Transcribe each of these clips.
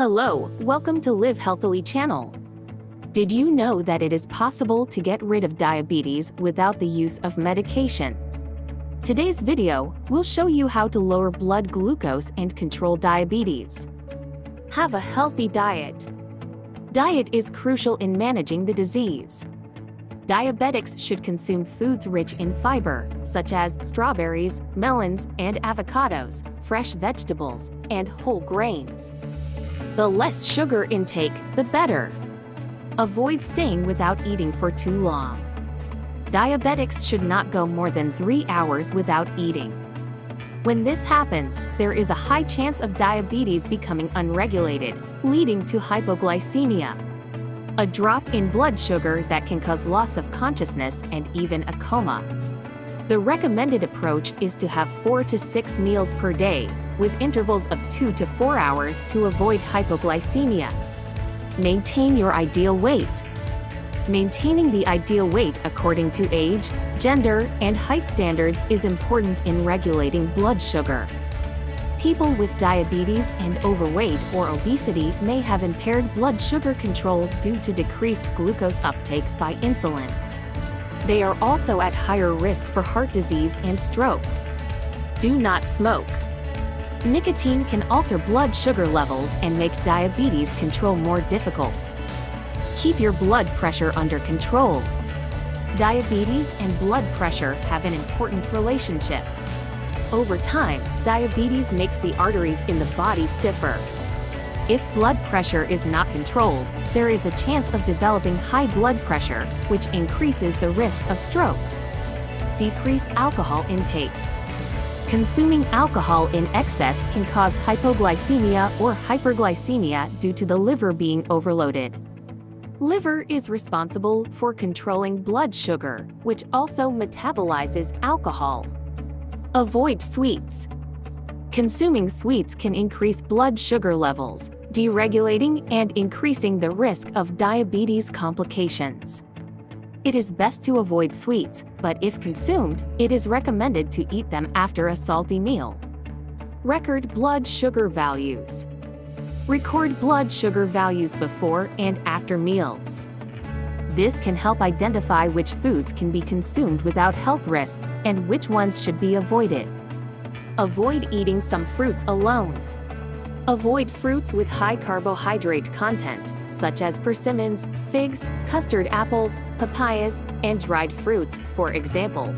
Hello, welcome to Live Healthily channel. Did you know that it is possible to get rid of diabetes without the use of medication? Today's video will show you how to lower blood glucose and control diabetes. Have a healthy diet. Diet is crucial in managing the disease. Diabetics should consume foods rich in fiber, such as strawberries, melons, and avocados, fresh vegetables, and whole grains. The less sugar intake, the better. Avoid staying without eating for too long. Diabetics should not go more than 3 hours without eating. When this happens, there is a high chance of diabetes becoming unregulated, leading to hypoglycemia, a drop in blood sugar that can cause loss of consciousness and even a coma. The recommended approach is to have 4 to 6 meals per day, with intervals of 2 to 4 hours to avoid hypoglycemia. Maintain your ideal weight. Maintaining the ideal weight according to age, gender, and height standards is important in regulating blood sugar. People with diabetes and overweight or obesity may have impaired blood sugar control due to decreased glucose uptake by insulin. They are also at higher risk for heart disease and stroke. Do not smoke. Nicotine can alter blood sugar levels and make diabetes control more difficult. Keep your blood pressure under control. Diabetes and blood pressure have an important relationship. Over time, diabetes makes the arteries in the body stiffer. If blood pressure is not controlled, there is a chance of developing high blood pressure, which increases the risk of stroke. Decrease alcohol intake. Consuming alcohol in excess can cause hypoglycemia or hyperglycemia due to the liver being overloaded. Liver is responsible for controlling blood sugar, which also metabolizes alcohol. Avoid sweets. Consuming sweets can increase blood sugar levels, deregulating and increasing the risk of diabetes complications. It is best to avoid sweets, but if consumed, it is recommended to eat them after a salty meal. Record blood sugar values. Record blood sugar values before and after meals. This can help identify which foods can be consumed without health risks and which ones should be avoided. Avoid eating some fruits alone. Avoid fruits with high carbohydrate content, such as persimmons, figs, custard apples, papayas, and dried fruits, for example.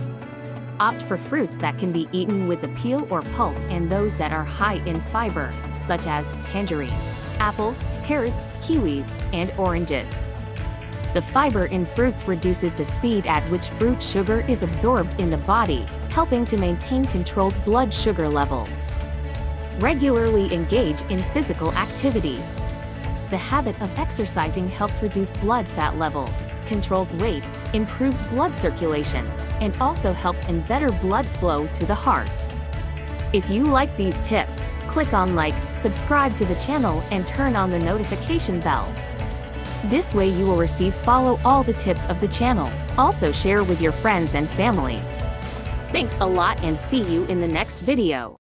Opt for fruits that can be eaten with the peel or pulp and those that are high in fiber, such as tangerines, apples, pears, kiwis, and oranges. The fiber in fruits reduces the speed at which fruit sugar is absorbed in the body, helping to maintain controlled blood sugar levels. Regularly engage in physical activity. The habit of exercising helps reduce blood fat levels, controls weight, improves blood circulation, and also helps in better blood flow to the heart. If you like these tips, click on like, subscribe to the channel, and turn on the notification bell. This way you will follow all the tips of the channel. Also share with your friends and family. Thanks a lot and see you in the next video.